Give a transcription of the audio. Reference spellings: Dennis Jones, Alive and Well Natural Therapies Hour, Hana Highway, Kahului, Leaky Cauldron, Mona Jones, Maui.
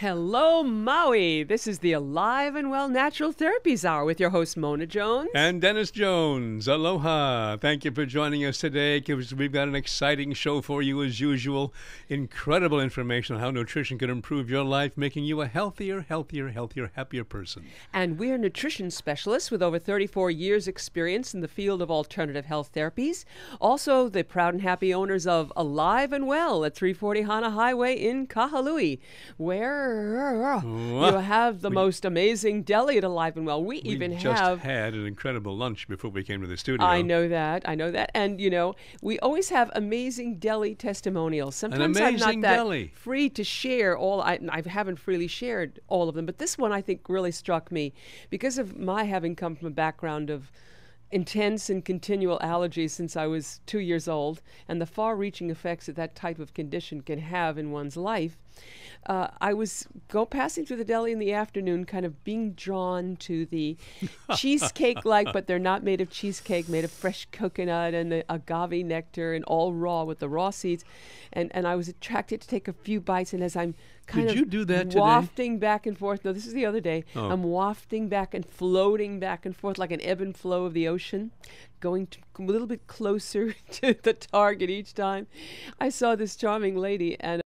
Hello, Maui. This is the Alive and Well Natural Therapies Hour with your hosts, Mona Jones. And Dennis Jones. Aloha. Thank you for joining us today, because we've got an exciting show for you as usual. Incredible information on how nutrition can improve your life, making you a healthier, happier person. And we're nutrition specialists with over 34 years experience in the field of alternative health therapies. Also, the proud and happy owners of Alive and Well at 340 Hana Highway in Kahului, where you have the most amazing deli at Alive and Well. We just had an incredible lunch before we came to the studio. I know that. And, you know, we always have amazing deli testimonials. Sometimes I'm not that free to share all. I haven't freely shared all of them. But this one, I think, really struck me because of my having come from a background of intense and continual allergies since I was 2 years old, and the far-reaching effects that that type of condition can have in one's life. I was passing through the deli in the afternoon, kind of being drawn to the cheesecake-like, but they're not made of cheesecake, made of fresh coconut and the agave nectar and all raw with the raw seeds. And I was attracted to take a few bites, and as I'm kind of wafting back and forth. No, this is the other day. Oh. I'm wafting back and floating back and forth like an ebb and flow of the ocean, going a little bit closer to the target each time. I saw this charming lady, and